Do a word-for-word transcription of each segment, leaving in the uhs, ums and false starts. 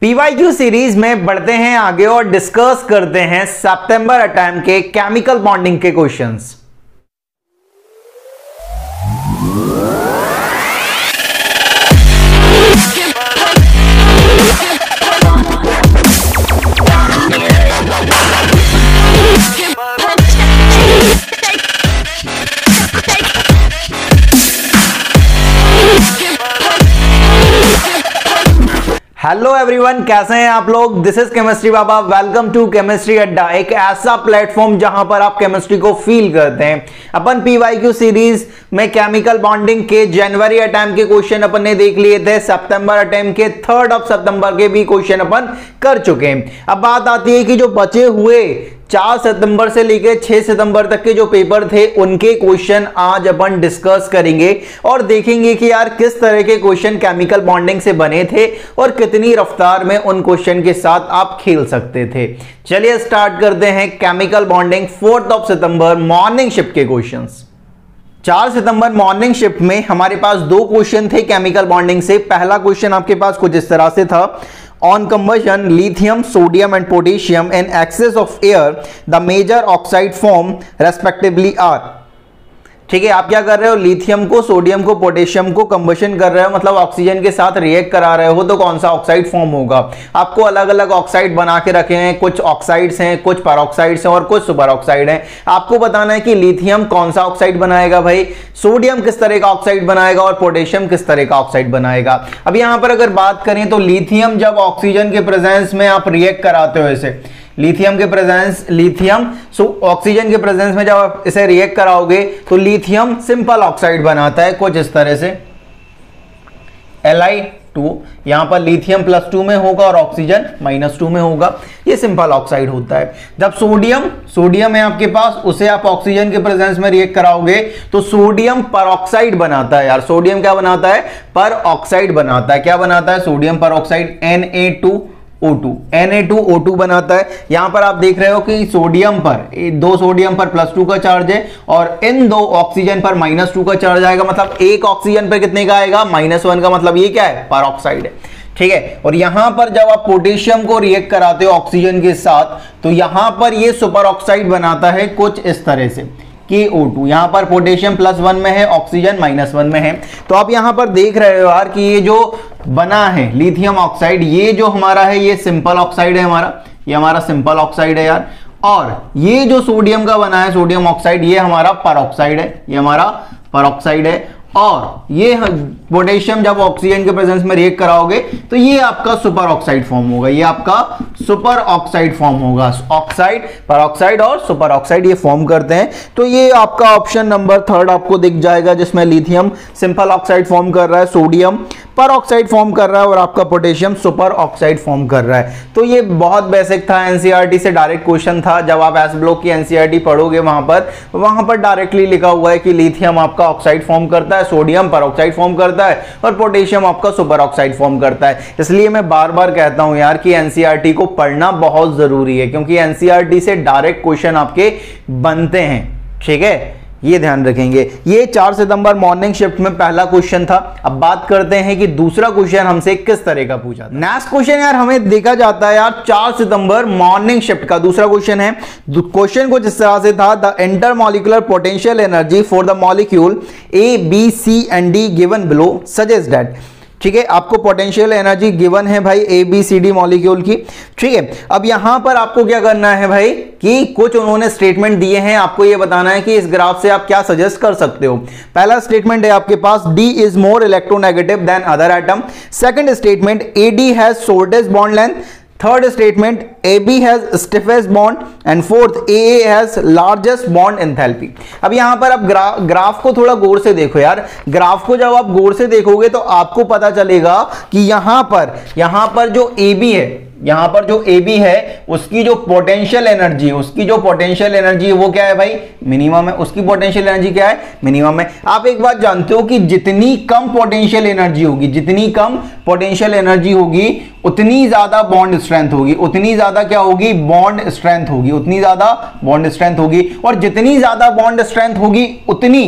PYQ series में बढ़ते हैं आगे और डिस्कस करते हैं सितंबर अटैम्प के केमिकल बॉन्डिंग के क्वेश्चंस। हेलो एवरीवन, कैसे हैं आप लोग। This is chemistry Baba, welcome to chemistry Adda, एक ऐसा प्लेटफॉर्म जहां पर आप केमिस्ट्री को फील करते हैं। अपन पीवाईक्यू सीरीज में केमिकल बॉन्डिंग के जनवरी अटैम्प के क्वेश्चन अपन ने देख लिए थे, सितंबर अटैम्प के थर्ड ऑफ सितंबर के भी क्वेश्चन अपन कर चुके हैं। अब बात आती है कि जो बचे हुए चार सितंबर से लेकर छह सितंबर तक के जो पेपर थे उनके क्वेश्चन आज अपन डिस्कस करेंगे और देखेंगे कि यार किस तरह के क्वेश्चन केमिकल बॉन्डिंग से बने थे और कितनी रफ्तार में उन क्वेश्चन के साथ आप खेल सकते थे। चलिए स्टार्ट करते हैं केमिकल बॉन्डिंग फोर्थ ऑफ सितंबर मॉर्निंग शिफ्ट के क्वेश्चंस। चार सितंबर मॉर्निंग शिफ्ट में हमारे पास दो क्वेश्चन थे केमिकल बॉन्डिंग से। पहला क्वेश्चन आपके पास कुछ इस तरह से था, on combustion lithium sodium and potassium in excess of air the major oxide form respectively are। ठीक है, आप क्या कर रहे हो, लिथियम को सोडियम को पोटेशियम को कंबशन कर रहे हो, मतलब ऑक्सीजन के साथ रिएक्ट करा रहे हो तो कौन सा ऑक्साइड फॉर्म होगा। आपको अलग अलग ऑक्साइड बना के रखे हैं, कुछ ऑक्साइड्स हैं, कुछ पैरोक्साइड्स हैं और कुछ सुपर ऑक्साइड हैं। आपको बताना है कि लिथियम कौन सा ऑक्साइड बनाएगा भाई, सोडियम किस तरह का ऑक्साइड बनाएगा और पोटेशियम किस तरह का ऑक्साइड बनाएगा। अब यहाँ पर अगर बात करें तो लिथियम जब ऑक्सीजन के प्रेजेंस में आप रिएक्ट कराते हो, इसे लिथियम के प्रेजेंस लिथियम सो ऑक्सीजन के प्रेजेंस में जब आप इसे रिएक्ट कराओगे तो लिथियम सिंपल ऑक्साइड बनाता है कुछ इस तरह से Li टू। यहां पर लिथियम प्लस टू में होगा और ऑक्सीजन माइनस टू में होगा, ये सिंपल ऑक्साइड होता है। जब सोडियम सोडियम है आपके पास, उसे आप ऑक्सीजन के प्रेजेंस में रिएक्ट कराओगे तो सोडियम परऑक्साइड बनाता है। यार सोडियम क्या बनाता है, परऑक्साइड बनाता है। क्या बनाता है, sodium peroxide N A two O two N A two O two बनाता है। यहां पर आप देख रहे हो कि सोडियम पर दो सोडियम पर प्लस टू का चार्ज है और इन दो ऑक्सीजन पर माइनस टू का चार्ज आएगा, मतलब एक ऑक्सीजन पर कितने का आएगा, माइनस वन का, मतलब ये क्या है, परऑक्साइड है। ठीक है, और यहां पर जब आप पोटेशियम को रिएक्ट कराते हो ऑक्सीजन के साथ तो यहां पर ये सुपर ऑक्साइड बनाता है कुछ इस तरह से के ओ टू। यहां पर पोटेशियम प्लस वन में है, ऑक्सीजन माइनस वन में है। तो आप यहां पर देख रहे हो यार कि ये जो बना है लिथियम ऑक्साइड, ये जो हमारा है ये सिंपल ऑक्साइड है, हमारा ये हमारा सिंपल ऑक्साइड है यार। और ये जो सोडियम का बना है सोडियम ऑक्साइड, ये हमारा परऑक्साइड है, ये हमारा परऑक्साइड है। और ये पोटेशियम जब ऑक्सीजन के प्रेजेंस में रिएक्ट कराओगे तो ये आपका सुपर ऑक्साइड फॉर्म होगा, ये आपका सुपर ऑक्साइड फॉर्म होगा। ऑक्साइड परऑक्साइड और सुपर ऑक्साइड ये फॉर्म करते हैं। तो ये आपका ऑप्शन नंबर थर्ड आपको दिख जाएगा जिसमें लिथियम सिंपल ऑक्साइड फॉर्म कर रहा है, सोडियम परऑक्साइड फॉर्म कर रहा है और आपका पोटेशियम सुपर ऑक्साइड फॉर्म कर रहा है। तो ये बहुत बेसिक था, एनसीईआरटी से डायरेक्ट क्वेश्चन था। जब आप एस ब्लॉक की एनसीईआरटी पढ़ोगे वहां पर वहां पर डायरेक्टली लिखा हुआ है कि लिथियम आपका ऑक्साइड फॉर्म करता है, सोडियम परऑक्साइड फॉर्म करता है और पोटेशियम आपका सुपर ऑक्साइड फॉर्म करता है। इसलिए मैं बार-बार कहता हूं यार कि एनसीईआरटी को पढ़ना बहुत जरूरी है क्योंकि एनसीईआरटी से डायरेक्ट क्वेश्चन आपके बनते हैं। ठीक है, ये ध्यान रखेंगे। ये चार सितंबर मॉर्निंग शिफ्ट में पहला क्वेश्चन था। अब बात करते हैं कि दूसरा क्वेश्चन हमसे किस तरह का पूछा था। नेक्स्ट क्वेश्चन यार हमें देखा जाता है यार चार सितंबर मॉर्निंग शिफ्ट का दूसरा क्वेश्चन है। क्वेश्चन कुछ इस तरह से था, the intermolecular potential energy for the molecule A B C and D given below suggest that. ठीक है, आपको पोटेंशियल एनर्जी गिवन है भाई A B C D molecule की। ठीक है, अब यहां पर आपको क्या करना है भाई कि कुछ उन्होंने स्टेटमेंट दिए हैं, आपको ये बताना है कि इस ग्राफ से आप क्या सजेस्ट कर सकते हो। पहला स्टेटमेंट है आपके पास D is more electronegative than other atom. Second statement A D has shortest bond length. Third statement A B has stiffest bond and fourth A A has largest bond enthalpy. अब यहां पर आप ग्रा, graph को थोड़ा गौर से देखो यार। ग्राफ को जब आप गौर से देखोगे तो आपको पता चलेगा कि यहां पर यहां पर जो ए बी है यहां पर जो ए बी है उसकी जो पोटेंशियल एनर्जी उसकी जो पोटेंशियल एनर्जी है वो क्या है भाई, मिनिमम है। उसकी पोटेंशियल एनर्जी क्या है, मिनिमम है। आप एक बात जानते हो कि जितनी कम पोटेंशियल एनर्जी होगी जितनी कम पोटेंशियल एनर्जी होगी उतनी ज्यादा बॉन्ड स्ट्रेंथ होगी उतनी ज्यादा क्या होगी बॉन्ड स्ट्रेंथ होगी उतनी ज्यादा बॉन्ड स्ट्रेंथ होगी और जितनी ज्यादा बॉन्ड स्ट्रेंथ होगी उतनी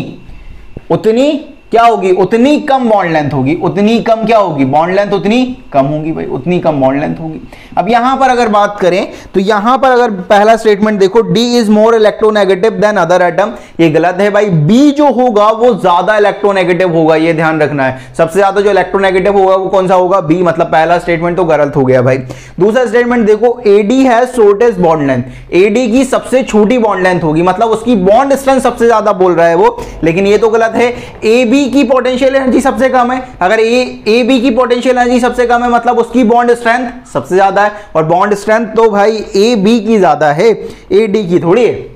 उतनी क्या होगी, उतनी कम बॉन्ड लेंथ होगी, उतनी कम क्या होगी बॉन्ड लेंथ, उतनी कम होगी भाई, उतनी कम बॉन्ड लेंथ होगी। अब यहां पर अगर बात करें तो यहां पर अगर पहला स्टेटमेंट देखो D is more electronegative than other atom, ये गलत है भाई। बी जो होगा वो ज्यादा इलेक्ट्रोनेगेटिव होगा, ये ध्यान रखना है। सबसे ज्यादा जो इलेक्ट्रोनेगेटिव होगा वो कौन सा होगा, बी। मतलब पहला स्टेटमेंट तो गलत हो गया भाई। दूसरा स्टेटमेंट देखो AD has shortest bond length, AD की सबसे छोटी बॉन्ड लेंथ होगी, मतलब उसकी बॉन्ड स्ट्रेंथ सबसे ज्यादा बोल रहा है वो, लेकिन ये तो गलत है। ए बी की पोटेंशियल एनर्जी सबसे कम है, अगर ए ए बी की पोटेंशियल एनर्जी सबसे कम है मतलब उसकी बॉन्ड स्ट्रेंथ सबसे ज्यादा है, और बॉन्ड स्ट्रेंथ तो भाई ए बी की ज्यादा है, ए डी की थोड़ी है।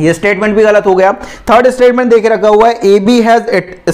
ये स्टेटमेंट भी गलत हो गया। थर्ड स्टेटमेंट देख रखा हुआ है A B has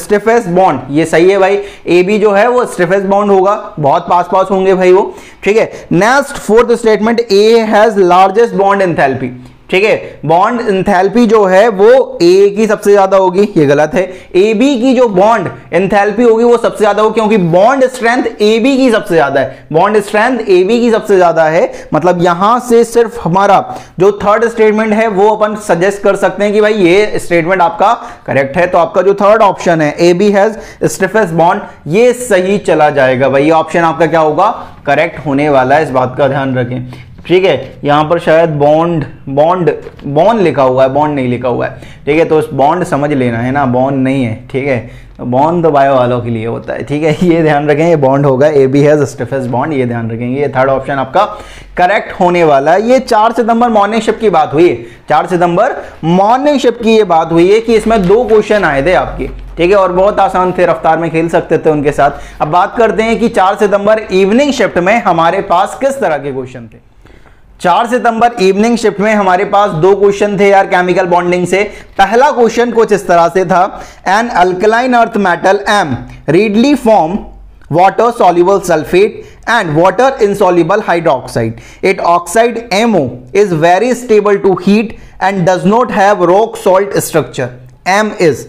stiffest bond, ये सही है भाई, ए बी जो है वो स्टिफेस्ट बॉन्ड होगा, बहुत पास पास होंगे भाई वो, ठीक है। Next fourth statement A has largest bond enthalpy, ठीक है, बॉन्ड एंथैल्पी जो है वो ए की सबसे ज्यादा होगी, ये गलत है। ए बी की जो बॉन्ड एंथैल्पी होगी वो सबसे ज्यादा होगी, क्योंकि बॉन्ड स्ट्रेंथ ए बी की सबसे ज्यादा है, बॉन्ड स्ट्रेंथ ए बी की सबसे ज्यादा है। मतलब यहां से सिर्फ हमारा जो थर्ड स्टेटमेंट है वो अपन सजेस्ट कर सकते हैं कि भाई ये स्टेटमेंट आपका करेक्ट है, तो आपका जो थर्ड ऑप्शन है A B has stiffest bond ये सही चला जाएगा भाई, ये ऑप्शन आपका क्या होगा, करेक्ट होने वाला है, इस बात का ध्यान रखें, ठीक है। यहां पर शायद बॉन्ड बॉन्ड बॉन्ड लिखा हुआ है, बॉन्ड नहीं लिखा हुआ है, ठीक है, तो बॉन्ड समझ लेना है ना, बॉन्ड नहीं है, ठीक है, बॉन्ड तो बायो वालों के लिए होता है, ठीक है, ये ध्यान रखें, ये बॉन्ड होगा, A B has stiffest bond, ये ध्यान रखेंगे, ये थर्ड ऑप्शन आपका करेक्ट होने वाला है। ये चार सितंबर मॉर्निंग शिफ्ट की बात हुई है, चार सितंबर मॉर्निंग शिफ्ट की ये बात हुई है कि इसमें दो क्वेश्चन आए थे आपके, ठीक है, और बहुत आसान थे, रफ्तार में खेल सकते थे उनके साथ। अब बात करते हैं कि चार सितंबर इवनिंग शिफ्ट में हमारे पास किस तरह के क्वेश्चन थे। चार सितंबर इवनिंग शिफ्ट में हमारे पास दो क्वेश्चन थे यार केमिकल बॉन्डिंग से। पहला क्वेश्चन कुछ इस तरह से था, an alkaline earth metal M readily form water soluble sulphate and water insoluble hydroxide, it oxide MO is very stable to heat and does not have rock salt structure, M is,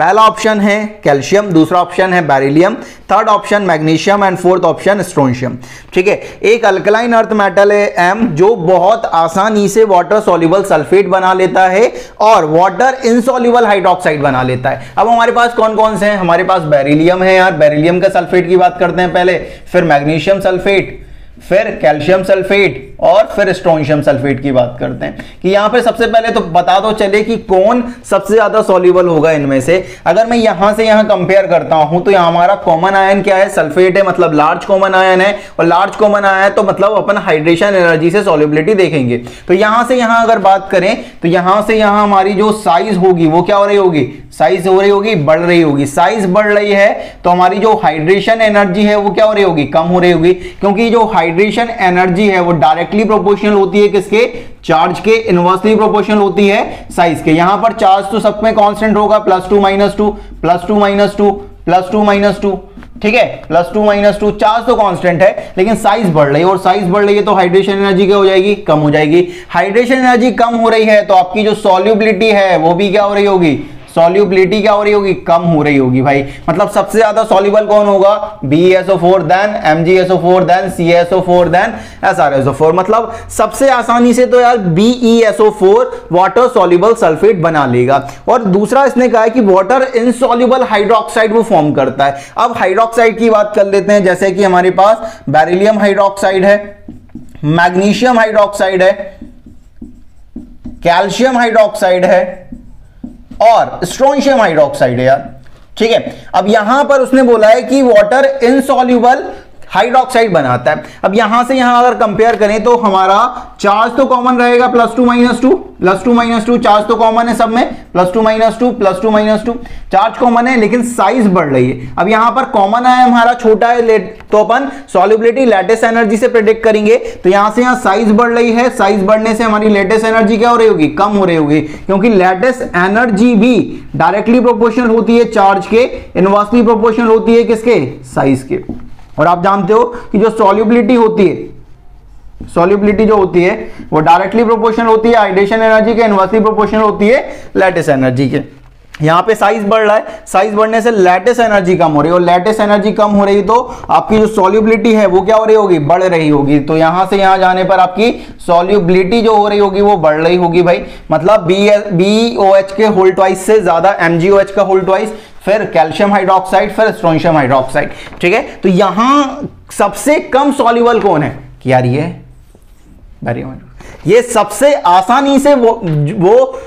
पहला option है calcium, दूसरा option है beryllium, third option magnesium and fourth option strontium, ठीक है। एक alkaline earth metal है M जो बहुत आसानी से वाटर सॉल्युबल सल्फेट बना लेता है और वाटर इनसॉल्युबल हाइड्रोक्साइड बना लेता है। अब हमारे पास कौन कौन से हैं, हमारे पास बेरिलियम है यार, बेरिलियम का सल्फेट की बात करते हैं पहले, फिर मैग्नीशियम सल्फेट, फिर कैल्शियम सल्फेट और फिर स्ट्रोंशियम सल्फेट की बात करते हैं कि यहां पे सबसे पहले तो बता दो चले कि कौन सबसे ज्यादा सॉल्युबल होगा इनमें से। अगर मैं यहां से यहां कंपेयर करता हूं तो यहां हमारा कॉमन आयन क्या है, सल्फेट है, मतलब लार्ज कॉमन आयन है, और लार्ज कॉमन आयन तो मतलब अपन हाइड्रेशन एनर्जी से सॉल्युबिलिटी देखेंगे। तो यहां से यहां अगर बात करें तो यहां से यहां हमारी जो साइज होगी वो क्या हो रही होगी, साइज हो रही होगी, बढ़ रही होगी, साइज बढ़ रही है तो हमारी जो हाइड्रेशन एनर्जी है वो क्या हो रही होगी, कम हो रही होगी, क्योंकि जो हाइड्रेशन एनर्जी है वो डायरेक्टली प्रोपोर्शनल होती है किसके, चार्ज के, इनवर्सली प्रोपोर्शनल होती है साइज के। यहां पर चार्ज तो सब में कांस्टेंट होगा, plus two minus two, plus two minus two, plus two minus two, ठीक है, plus two minus two, charge तो कांस्टेंट है, लेकिन साइज बढ़ रही है, और साइज बढ़ रही है तो हाइड्रेशन एनर्जी क्या हो जाएगी, कम हो जाएगी। हाइड्रेशन एनर्जी कम हो रही है तो आपकी जो सॉल्युबिलिटी है वो भी क्या हो रही होगी, सॉल्युबिलिटी क्या हो रही होगी, कम हो रही होगी भाई। मतलब सबसे ज्यादा सॉल्युबल कौन होगा, BeSO4 then MgSO4 then CaSO4 then SrSO4, मतलब सबसे आसानी से तो यार BeSO4 वाटर सॉल्युबल सल्फेट बना लेगा। और दूसरा इसने कहा है कि वाटर इनसॉल्युबल हाइड्रोक्साइड वो फॉर्म करता है। अब हाइड्रोक्साइड की बात कर लेते हैं, जैसे कि हमारे पास बेरिलियम हाइड्रोक्साइड है, मैग्नीशियम हाइड्रोक्साइड है, कैल्शियम हाइड्रोक्साइड है और स्ट्रोंशियम हाइड्रोक्साइड है यार, ठीक है। अब यहां पर उसने बोला है कि वाटर इनसॉल्युबल हाइड्रोक्साइड बनाता है। अब यहां से यहां अगर कंपेयर करें तो हमारा चार्ज तो कॉमन रहेगा, plus two minus two, plus two minus two, charge तो कॉमन है सब में, plus two minus two, plus two minus two, charge common है लेकिन साइज बढ़ रही है। अब यहां पर कॉमन आया हमारा छोटा है तो अपन सॉल्युबिलिटी लेटेस्ट एनर्जी से प्रेडिक्ट करेंगे, तो यहां से यहां साइज बढ़ रही है, साइज बढ़ने से हमारी लेटेस्ट एनर्जी क्या हो रही होगी, कम हो रही होगी, क्योंकि लेटेस्ट एनर्जी भी डायरेक्टली प्रोपोर्शनल होती है चार्ज के, इनवर्सली प्रोपोर्शनल होती है किसके, साइज के। और आप जानते हो कि जो सॉल्युबिलिटी होती है, सॉल्युबिलिटी जो होती है वो डायरेक्टली प्रोपोर्शनल होती है हाइड्रेशन एनर्जी के, इनवर्सली प्रोपोर्शनल होती है लेटेस्ट एनर्जी के। यहाँ पे साइज बढ़ रहा है, साइज बढ़ने से लेटेस्ट एनर्जी कम हो रही है, और लेटेस्ट एनर्जी कम हो रही है तो आपकी जो सॉल्युबिलिटी है वो क्या हो रही होगी, बढ़ रही होगी। तो यहाँ से यहाँ जाने पर आपकी सॉल्युबिलिटी जो हो रही होगी वो बढ़ रही होगी भाई। मतलब बी बी ओ एच के होल ट्वाइस से ज्यादा एम जी ओ एच का होल ट्वाइस, फिर कैल्शियम हाइड्रोक्साइड, फिर स्ट्रोंशियम हाइड्रोक्साइड। ठीक है, तो यहां सबसे कम सॉल्युबल कौन है कि यार ये बैरियम, ये सबसे आसानी से वो वो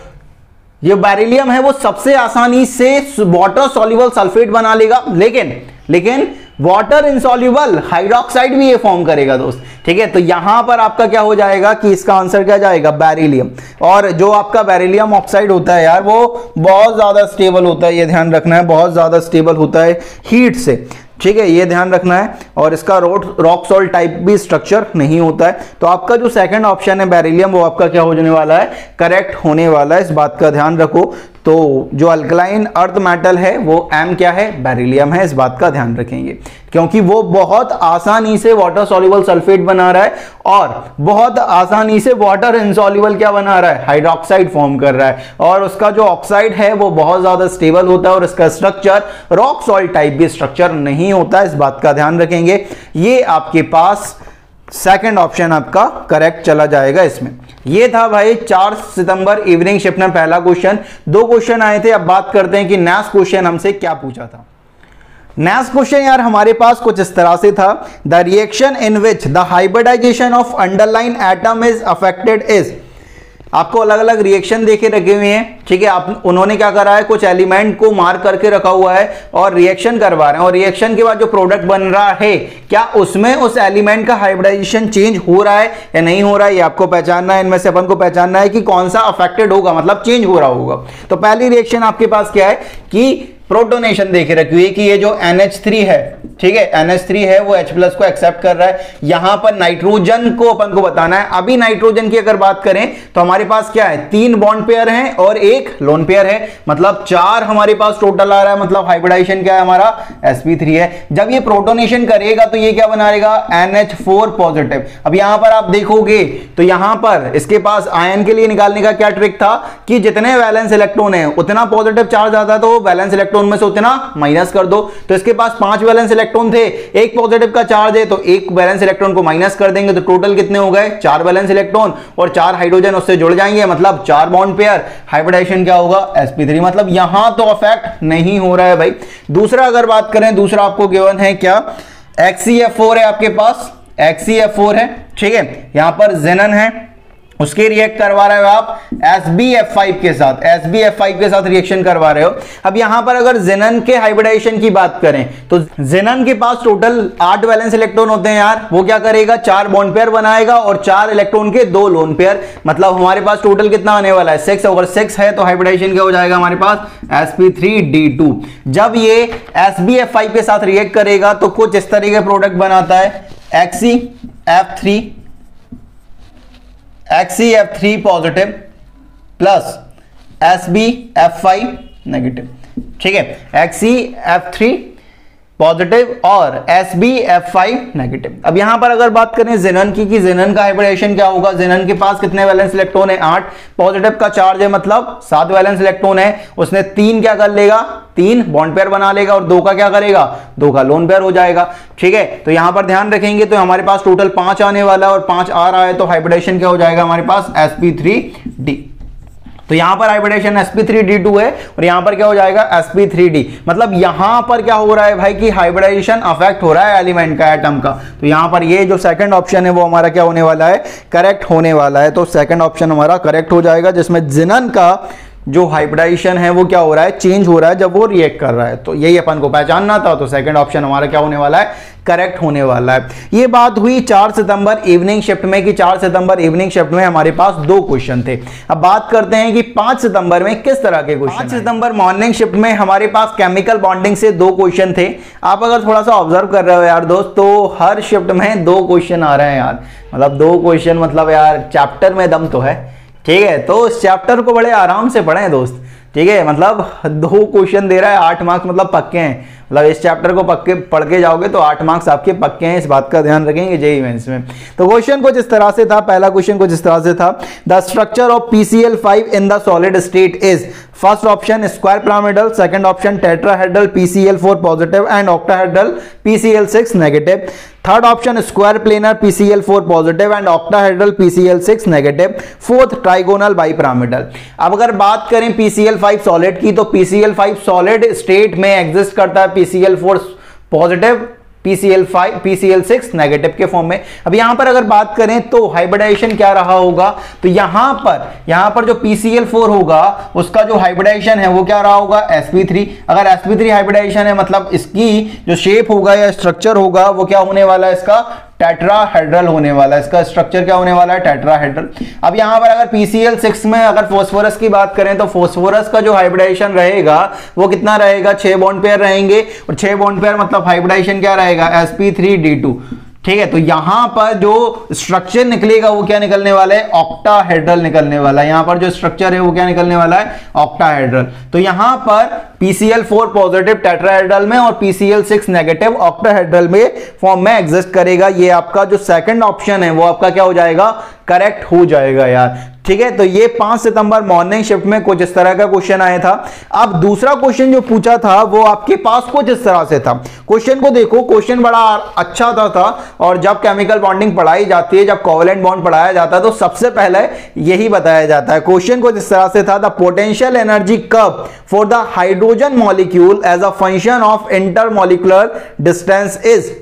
ये बेरिलियम है वो सबसे आसानी से वाटर सॉल्युबल सल्फेट बना लेगा, लेकिन लेकिन वाटर इनसॉल्युबल हाइड्रोक्साइड भी ये फॉर्म करेगा दोस्त। ठीक है, तो यहां पर आपका क्या हो जाएगा कि इसका आंसर क्या जाएगा बेरिलियम। और जो आपका बेरिलियम ऑक्साइड होता है यार वो बहुत ज्यादा स्टेबल होता है, ये ध्यान रखना है, बहुत ज्यादा स्टेबल होता है हीट से। ठीक है, ये ध्यान रखना है, और इसका रोड रॉक सॉल्ट टाइप भी स्ट्रक्चर नहीं होता है। तो आपका जो सेकंड ऑप्शन है बेरिलियम वो आपका क्या हो जाने वाला है, करेक्ट होने वाला है, इस बात का ध्यान रखो। तो जो अल्कलाइन अर्थ मेटल है वो एम क्या है, बेरिलियम है, इस बात का ध्यान रखेंगे, क्योंकि वो बहुत आसानी से वाटर सॉल्युबल सल्फेट बना रहा है और बहुत आसानी से वाटर इनसॉल्युबल क्या बना रहा है, हाइड्रोक्साइड फॉर्म कर रहा है, और उसका जो ऑक्साइड है वो बहुत ज्यादा स्टेबल होता है और इसका स्ट्रक्चर रॉक सॉल्ट टाइप भी स्ट्रक्चर नहीं होता, इस बात का ध्यान रखेंगे। ये आपके पास सेकेंड ऑप्शन आपका करेक्ट चला जाएगा इसमें। ये था भाई चार सितंबर इवनिंग शिफ्ट में पहला क्वेश्चन। दो क्वेश्चन आए थे, अब बात करते हैं कि नेक्स्ट क्वेश्चन हमसे क्या पूछा था। नेक्स्ट क्वेश्चन यार हमारे पास कुछ इस तरह से था, the reaction in which the hybridisation of underline atom is affected is. आपको अलग अलग रिएक्शन देखे रखे हुए हैं। ठीक है, आप उन्होंने क्या करा है, कुछ एलिमेंट को मार्क करके रखा हुआ है और रिएक्शन करवा रहे हैं, और रिएक्शन के बाद जो प्रोडक्ट बन रहा है क्या उसमें उस एलिमेंट का हाइब्रिडाइजेशन चेंज हो रहा है या नहीं हो रहा है, ये आपको पहचानना है। इनमें से अपन को पहचानना है कि कौन सा अफेक्टेड होगा, मतलब चेंज हो रहा होगा। तो पहली रिएक्शन आपके पास क्या है कि प्रोटोनेशन देखे रखी हुई है कि ये जो एन एच थ्री है, ठीक है, एन एच थ्री है वो H प्लस को एक्सेप्ट कर रहा है। यहां पर नाइट्रोजन को अपन को बताना है। अभी नाइट्रोजन की अगर बात करें तो हमारे पास क्या है, तीन बॉन्ड पेयर हैं और एक लोन पेयर है, मतलब चार हमारे पास टोटल आ रहा है, मतलब हाइब्रिडाइजेशन क्या है हमारा एस पी थ्री है। जब ये प्रोटोनेशन करेगा तो ये क्या बनाएगा, एन एच फोर पॉजिटिव। अब यहां पर आप देखोगे तो यहां पर इसके पास आयन के लिए निकालने का क्या ट्रिक था कि जितने वैलेंस इलेक्ट्रॉन है उतना पॉजिटिव चार्ज आता है, तो वैलेंस इलेक्ट्रॉन में से उतना माइनस कर दो। तो इसके पास पांच वैलेंस इलेक्ट्रॉन थे, एक पॉजिटिव का चार्ज है, तो एक बैलेंस इलेक्ट्रॉन को माइनस कर देंगे तो टोटल कितने हो गए, चार बैलेंस इलेक्ट्रॉन और चार हाइड्रोजन उससे जुड़ जाएंगे, मतलब चार बॉन्ड पेयर, हाइब्रिडाइजेशन क्या होगा एस पी थ्री, मतलब यहां तो अफेक्ट नहीं हो रहा है भाई। दूसरा अगर बात करें, दूसरा आपको गिवन है क्या, एक्स ई एफ फोर है आपके पास, एक्स ई एफ फोर है, ठीक है, यहां पर जेनन है, उसके रिएक्ट करवा रहे हो आप एस बी एफ फाइव के साथ, एस बी एफ फाइव के साथ रिएक्शन करवा रहे हो। अब यहां पर अगर जेनन के हाइब्रिडाइजेशन की बात करें तो जेनन के पास टोटल आठ वैलेंस इलेक्ट्रॉन होते हैं यार, वो क्या करेगा, चार बॉन्ड पेयर बनाएगा और चार इलेक्ट्रॉन के दो लोन पेयर, मतलब हमारे पास टोटल कितना आने वाला है, सिक्स ओवर सिक्स है, तो हाइब्रिडाइजेशन क्या हो जाएगा हमारे पास S P three D two. जब ये एस बी एफ फाइव के साथ रिएक्ट करेगा तो कुछ इस तरीके प्रोडक्ट बनाता है, X E F three X E F three positive plus S B F five negative. ठीक है, X E F three positive और S B F five negative. अब यहां पर अगर बात करें जेनन की कि जेनन का हाइब्रिडाइजेशन क्या होगा, जेनन के पास कितने वैलेंस इलेक्ट्रॉन है, आठ, पॉजिटिव का चार्ज है मतलब सात वैलेंस इलेक्ट्रॉन है, उसने तीन क्या कर लेगा, तीन बॉन्ड पेयर बना लेगा और दो का क्या करेगा, दो का लोन पेयर हो जाएगा। ठीक है, तो यहां पर ध्यान रखेंगे तो हमारे पास टोटल पांच आने वाला है और पांच आ रहा है, तो हाइब्रिडाइजेशन क्या हो जाएगा हमारे पास एस पी थ्री डी। तो यहां पर hybridization S P three D two है और यहां पर क्या हो जाएगा एस पी थ्री डी, मतलब यहां पर क्या हो रहा है भाई कि हाइब्रिडाइजेशन अफेक्ट हो रहा है एलिमेंट का, एटम का। तो यहां पर ये जो सेकंड ऑप्शन है वो हमारा क्या होने वाला है, करेक्ट होने वाला है। तो सेकंड ऑप्शन हमारा करेक्ट हो जाएगा, जिसमें जिनन का जो हाइब्रिडाइजेशन है वो क्या हो रहा है, चेंज हो रहा है जब वो रिएक्ट कर रहा है, तो यही अपन को पहचानना था। तो सेकंड ऑप्शन हमारा क्या होने वाला है, करेक्ट होने वाला है। ये बात हुई चार सितंबर इवनिंग शिफ्ट में कि चार सितंबर इवनिंग शिफ्ट में हमारे पास दो क्वेश्चन थे। अब बात करते हैं कि पांच सितंबर में किस तरह के क्वेश्चन। पांच सितंबर मॉर्निंग शिफ्ट में हमारे पास केमिकल बॉन्डिंग से दो क्वेश्चन थे। आप अगर थोड़ा सा ऑब्जर्व कर रहे हो यार दोस्त, तो हर शिफ्ट में दो क्वेश्चन आ रहे हैं यार, मतलब दो क्वेश्चन, मतलब यार चैप्टर में दम तो है। ठीक है, तो इस चैप्टर को बड़े आराम से पढ़ें दोस्त। ठीक है, मतलब दो क्वेश्चन दे रहा है, आठ मार्क्स मतलब पक्के हैं, मतलब इस चैप्टर को पक्के पढ़ के जाओगे तो आठ मार्क्स आपके पक्के हैं, इस बात का ध्यान रखेंगे जेईई मेंस में। तो क्वेश्चन कुछ इस तरह से था, पहला क्वेश्चन कुछ इस तरह से था, the structure of P C L five in the solid state is first option square pyramidal, second option tetrahedral PCL four positive and octahedral PCL six negative, third option square planar PCL four positive and octahedral PCL six negative, fourth trigonal bipyramidal. अब अगर बात करें PCL five solid की, तो PCL five solid state में exist करता है PCL four positive, PCL five PCL six negative के फॉर्म में। अब यहां पर अगर बात करें तो हाइब्रिडाइजेशन क्या रहा होगा, तो यहां पर यहां पर जो पीसीएल फोर होगा उसका जो हाइब्रिडाइजेशन है वो क्या रहा होगा, एस पी थ्री। अगर एस पी थ्री हाइब्रिडाइजेशन है मतलब इसकी जो शेप होगा या स्ट्रक्चर होगा वो क्या होने वाला है, इसका टेट्राहेड्रल होने वाला है, इसका स्ट्रक्चर क्या होने वाला है, टेट्राहेड्रल। अब यहां पर अगर पीसीएल सिक्स में अगर फास्फोरस की बात करें तो फास्फोरस का जो हाइब्रिडाइजेशन रहेगा वो कितना रहेगा, छह बॉन्ड पेयर रहेंगे और छह बॉन्ड पेयर मतलब हाइब्रिडाइजेशन क्या रहेगा, S P three D two. ठीक है, तो यहां पर जो स्ट्रक्चर निकलेगा वो क्या निकलने वाला है, ऑक्टाहेड्रल निकलने वाला है। यहां पर जो स्ट्रक्चर है वो क्या निकलने वाला है, ऑक्टाहेड्रल। तो यहां पर पीसीएल फोर पॉजिटिव टेट्राहेड्रल में और पीसीएल सिक्स नेगेटिव ऑक्टाहेड्रल में फॉर्म में एग्जिस्ट करेगा। ये आपका जो सेकंड ऑप्शन है वो आपका क्या हो जाएगा, करेक्ट हो जाएगा यार। ठीक है, तो ये पांच सितंबर मॉर्निंग शिफ्ट में कुछ इस तरह का क्वेश्चन आया था। अब दूसरा क्वेश्चन जो पूछा था वो आपके पास कुछ इस तरह से था। क्वेश्चन को देखो, क्वेश्चन बड़ा अच्छा था, था और जब केमिकल बॉन्डिंग पढ़ाई जाती है, जब कोवलेंट बॉन्ड पढ़ाया जाता है तो सबसे पहले यही बताया जाता है। क्वेश्चन कुछ इस तरह से था, the potential energy curve for the hydrogen molecule as a function of intermolecular distance is.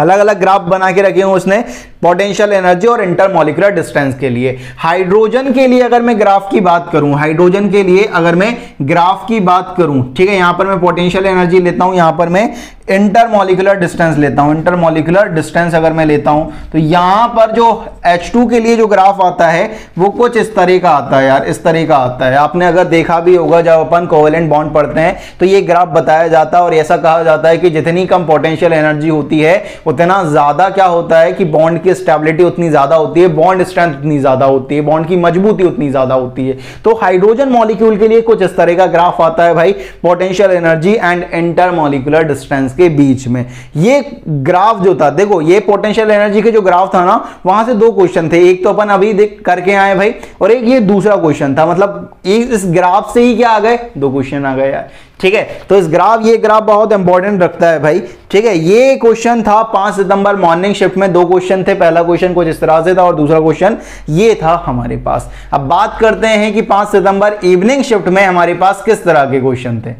अलग अलग ग्राफ बना के रखे हूं उसने पोटेंशियल एनर्जी और इंटरमॉलिक्यूलर डिस्टेंस के लिए। हाइड्रोजन के लिए अगर मैं ग्राफ की बात करूं, हाइड्रोजन के लिए अगर मैं ग्राफ की बात करूं, ठीक है, यहां पर मैं पोटेंशियल एनर्जी लेता हूं, यहां पर मैं इंटरमॉलिक्यूलर डिस्टेंस लेता हूं। इंटरमॉलिक्यूलर डिस्टेंस अगर मैं लेता हूं तो यहां पर जो एच टू के लिए जो ग्राफ आता है वो कुछ इस तरह का आता है यार, इस तरह का आता है। आपने अगर देखा भी होगा जब अपन कोवेलेंट बॉन्ड पढ़ते हैं तो ये ग्राफ बताया जाता है और ऐसा कहा जाता है कि जितनी कम पोटेंशियल एनर्जी होती है उतना ज्यादा क्या होता है कि बॉन्ड की स्टेबिलिटी उतनी ज्यादा होती है, बॉन्ड स्ट्रेंथ उतनी ज्यादा होती है, बॉन्ड की मजबूती उतनी ज्यादा होती है। तो हाइड्रोजन मॉलिक्यूल के लिए कुछ इस तरह का ग्राफ आता है भाई, potential energy and intermolecular distance के बीच में। ये ग्राफ जो था, देखो ये पोटेंशियल एनर्जी के जो ग्राफ था ना, वहां से दो क्वेश्चन थे, एक तो अपन अभी देख करके आए भाई और एक ये दूसरा क्वेश्चन था। मतलब इस ग्राफ से ही क्या आ गए, दो क्वेश्चन आ गए यार। ठीक है, तो इस ग्राफ ये ग्राफ बहुत इंपॉर्टेंट रखता है भाई। ठीक है, ये क्वेश्चन था पांच सितंबर मॉर्निंग शिफ्ट में, दो क्वेश्चन थे, पहला क्वेश्चन कुछ इस तरह से था और दूसरा क्वेश्चन ये था हमारे पास। अब बात करते हैं कि पांच सितंबर इवनिंग शिफ्ट में हमारे पास किस तरह के क्वेश्चन थे।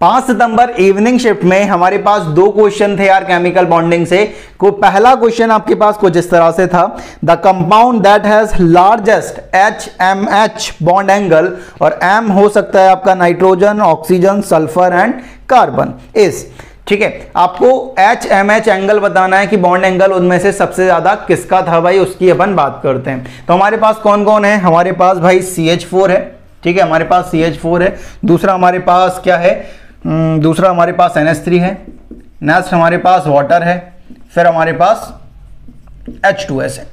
पांच सितंबर इवनिंग शिफ्ट में हमारे पास दो क्वेश्चन थे यार केमिकल बॉन्डिंग से। को पहला क्वेश्चन आपके पास कुछ इस तरह से था, the compound that has largest H M H bond angle, और एम हो सकता है आपका nitrogen, oxygen, sulphur and carbon is. ठीक है, आपको एच एम एच एंगल बताना है कि बॉन्ड एंगल उनमें से सबसे ज्यादा किसका था भाई, उसकी अपन बात करते हैं। तो हमारे पास कौन कौन है, हमारे पास भाई सी एच फोर है, ठीक है, हमारे पास सी एच फोर है, दूसरा हमारे पास क्या है, दूसरा हमारे पास एन एच थ्री है, नेक्स्ट हमारे पास वाटर है, फिर हमारे पास एच टू एस है।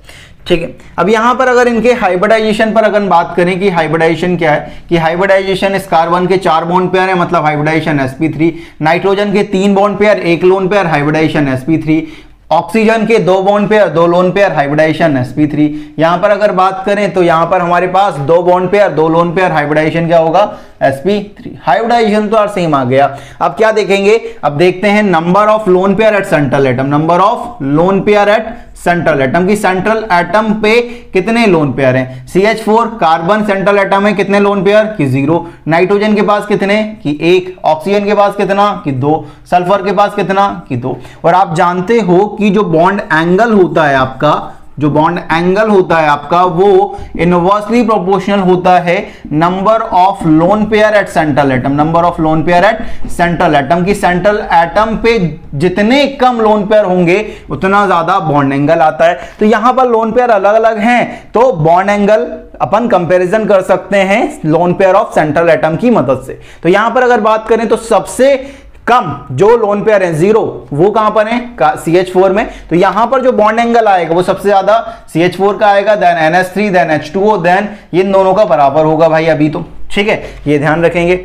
ठीक है, अब यहां पर अगर इनके हाइब्रिडाइजेशन पर अगर बात करें कि हाइब्रिडाइजेशन क्या है, कि हाइब्रिडाइजेशन इस कार्बन के चार बॉन्ड पेयर है मतलब hybridization S P three, nitrogen के तीन बॉन्ड पेयर एक lone pair hybridization S P three, oxygen के दो बॉन्ड पेयर दो lone pair hybridization S P three. यहां पर अगर बात करें तो यहां पर हमारे पास दो बॉन्ड पेयर दो लोन पेयर हाइब्रिडाइजेशन क्या होगा, एस पी थ्री। हाइब्रिडाइजेशन तो यार सेम आ गया। अब क्या देखेंगे, अब देखते हैं number of lone pair at central atom, number of lone pair at central atom की सेंट्रल एटम पे कितने लोन पेयर हैं। C H four carbon central atom है, कितने लोन पेयर की जीरो, नाइट्रोजन के पास कितने की एक, ऑक्सीजन के पास कितना की दो, सल्फर के पास कितना की दो। और आप जानते हो कि जो बॉन्ड एंगल होता है आपका, जो बॉन्ड एंगल होता है आपका वो इनवर्सली प्रोपोर्शनल होता है number of lone pair at central atom, number of lone pair at central atom की सेंट्रल एटम पे जितने कम लोन पेयर होंगे उतना ज्यादा बॉन्ड एंगल आता है। तो यहां पर लोन पेयर अलग अलग हैं तो बॉन्ड एंगल अपन कंपैरिजन कर सकते हैं lone pair of central atom की मदद से। तो यहां पर अगर बात करें तो सबसे कम जो लोन पेयर है जीरो वो कहां पर है, सी एच फोर में। तो यहां पर जो बॉन्ड एंगल आएगा वो सबसे ज्यादा सी एच फोर का आएगा, then N H three, then H two O, then ये दोनों का बराबर होगा भाई अभी तो। ठीक है, ये ध्यान रखेंगे।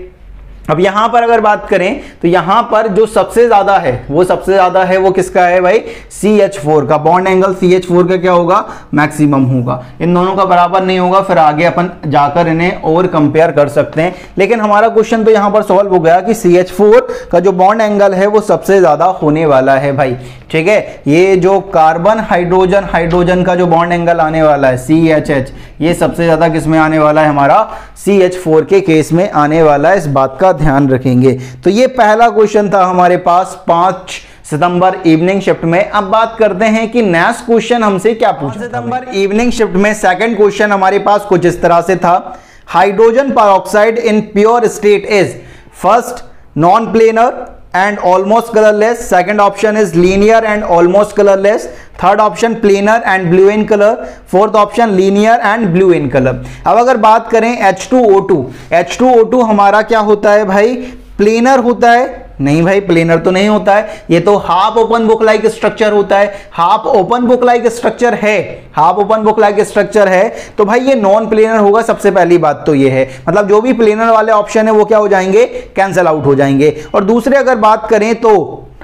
अब यहां पर अगर बात करें तो यहां पर जो सबसे ज्यादा है वो सबसे ज्यादा है वो किसका है भाई, सी एच फोर का। Bond angle C H four का क्या होगा, मैक्सिमम होगा। इन दोनों का बराबर नहीं होगा, फिर आगे अपन जाकर इन्हें और कंपेयर कर सकते हैं। लेकिन हमारा क्वेश्चन तो यहां पर सॉल्व हो गया कि सी एच फोर का जो बॉन्ड एंगल है वो सबसे ज्यादा होने वाला है भाई। ठीक है, ये जो कार्बन हाइड्रोजन हाइड्रोजन का जो बॉन्ड एंगल आने वाला है सी एच एच, ये सबसे ज्यादा किसमें आने वाला है हमारा, सी एच फोर के केस में आने वाला है। इस बात का ध्यान रखेंगे। तो ये पहला क्वेश्चन था हमारे पास पांच सितंबर इवनिंग शिफ्ट में। अब बात करते हैं कि नेक्स्ट क्वेश्चन हमसे क्या पूछा। सितंबर इवनिंग शिफ्ट में सेकंड क्वेश्चन हमारे पास कुछ इस तरह से था, hydrogen peroxide in pure state is first non planar and almost colorless, second option is linear and almost colorless, third option planar and blue in color, fourth option linear and blue in color। अब अगर बात करें H two O two, H two O two हमारा क्या होता है भाई, planar होता है? नहीं भाई, प्लेनर तो नहीं होता है, ये तो half open book like structure होता है। Half open book like structure है, half open book like structure है तो भाई ये नॉन प्लेनर होगा। सबसे पहली बात तो ये है, मतलब जो भी प्लेनर वाले ऑप्शन है वो क्या हो जाएंगे, कैंसिल आउट हो जाएंगे। और दूसरे अगर बात करें तो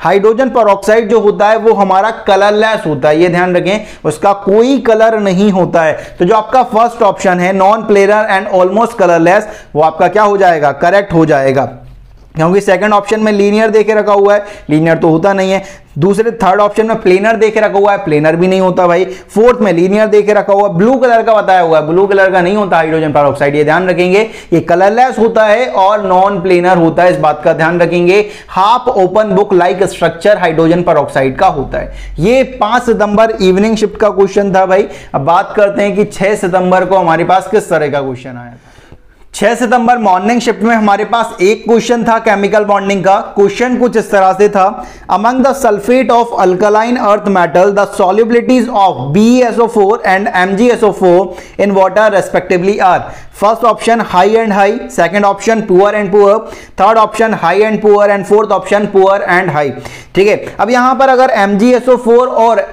हाइड्रोजन परऑक्साइड जो होता है वो हमारा कलरलेस होता है, ये ध्यान रखें, उसका कोई कलर नहीं होता है। तो जो आपका फर्स्ट ऑप्शन है non planar and almost colourless, वो आपका क्या हो जाएगा, करेक्ट हो जाएगा, क्योंकि सेकंड ऑप्शन में लीनियर देके रखा हुआ है, लीनियर तो होता नहीं है। दूसरे थर्ड ऑप्शन में प्लेनर देके रखा हुआ है, प्लेनर भी नहीं होता भाई। फोर्थ में लीनियर देके रखा हुआ, ब्लू कलर का बताया हुआ है, ब्लू कलर का नहीं होता हाइड्रोजन परऑक्साइड, ये ध्यान रखेंगे, ये कलरलेस होता है और नॉन प्लेनर होता है, इस बात का ध्यान रखेंगे। Half open book like structure hydrogen peroxide का होता है। ये पांच सितंबर इवनिंग शिफ्ट का क्वेश्चन था भाई। अब बात करते हैं कि छह सितंबर को हमारे पास किस तरह का क्वेश्चन आया था। छह सितंबर मॉर्निंग शिफ्ट में हमारे पास एक क्वेश्चन था केमिकल बॉन्डिंग का। क्वेश्चन कुछ इस तरह से था, among the sulphate of alkaline earth metal the solubilities of B S O four and M G S O four in water respectively are, first option high and high, second option poor and poor, third option high and poor and fourth option poor and high. ठीक है, अब यहां पर अगर M G S O four और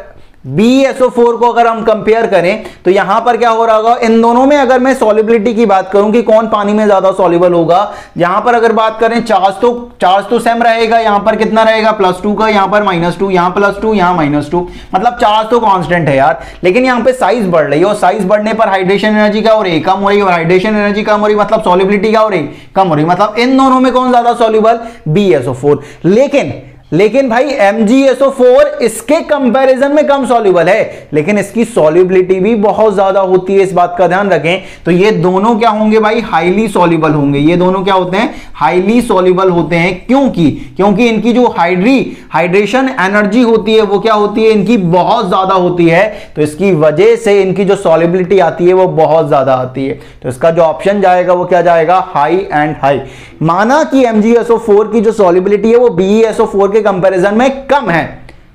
B S O four को अगर हम कंपेयर करें तो यहां पर क्या हो रहा होगा, इन दोनों में अगर मैं सॉल्युबिलिटी की बात करूं कि कौन पानी में ज्यादा सॉल्युबल होगा, यहां पर अगर बात करें चार्ज तो चार्ज तो सेम रहेगा। यहां पर कितना रहेगा, प्लस टू का, यहां पर माइनस टू, यहां प्लस टू, यहां माइनस टू, मतलब चार्ज तो कांस्टेंट है यार। लेकिन यहां पे साइज बढ़ रही है और साइज बढ़ने पर हाइड्रेशन एनर्जी का और ए कम हो रही है, और हाइड्रेशन एनर्जी कम हो रही मतलब सॉल्युबिलिटी का और ए कम हो रही, मतलब इन दोनों में कौन ज्यादा soluble, B S O four. लेकिन लेकिन भाई M G S O four इसके कंपैरिजन में कम सॉल्युबल है, लेकिन इसकी सॉल्युबिलिटी भी बहुत ज्यादा होती है, इस बात का ध्यान रखें। तो ये दोनों क्या होंगे भाई, हाईली सॉल्युबल होंगे। ये दोनों क्या होते हैं, हाईली सॉल्युबल होते हैं। क्योंकि क्योंकि इनकी जो हाइड्री हाइड्रेशन एनर्जी होती है वो क्या होती है, इनकी बहुत ज्यादा होती है, तो इसकी वजह से इनकी जो सॉल्युबिलिटी आती है वो बहुत ज्यादा आती है। तो इसका जो ऑप्शन जाएगा वो क्या जाएगा, हाई एंड हाई। माना कि M G S O four की जो सॉल्युबिलिटी है वो बी एस ओ फोर के कंपैरिजन में कम है,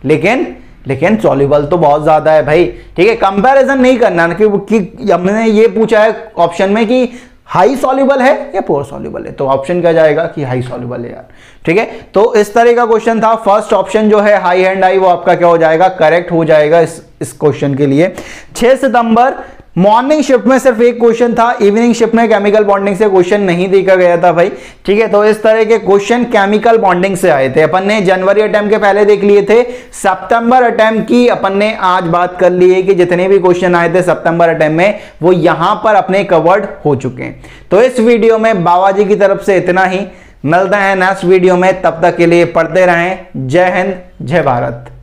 लेकिन लेकिन सॉल्युबल तो बहुत ज्यादा है भाई। ठीक है, कंपैरिजन नहीं करना कि हमने ये पूछा है ऑप्शन में कि हाई सॉल्युबल है या पुअर सॉल्युबल है, तो ऑप्शन क्या जाएगा कि हाई सॉल्युबल है यार। ठीक है, तो इस तरह का क्वेश्चन था। फर्स्ट ऑप्शन जो है हाई एंड हाई वो आपका क्या हो जाएगा, करेक्ट हो जाएगा इस इस क्वेश्चन के लिए। छह सितंबर मॉर्निंग शिफ्ट में सिर्फ एक क्वेश्चन था, इवनिंग शिफ्ट में केमिकल बॉन्डिंग से क्वेश्चन नहीं देखा गया था भाई। ठीक है, तो इस तरह के क्वेश्चन केमिकल बॉन्डिंग से आए थे। अपन ने जनवरी अटेम्प्ट के पहले देख लिए थे, सितंबर अटेम्प्ट की अपन ने आज बात कर ली है कि जितने भी क्वेश्चन आए थे सितंबर अटेम्प्ट में वो यहां पर अपने कवर्ड हो चुके हैं। तो इस वीडियो में बाबा जी की तरफ से इतना ही, मिलता है नेक्स्ट वीडियो में, तब तक के लिए पढ़ते रहें। जय हिंद, जय भारत।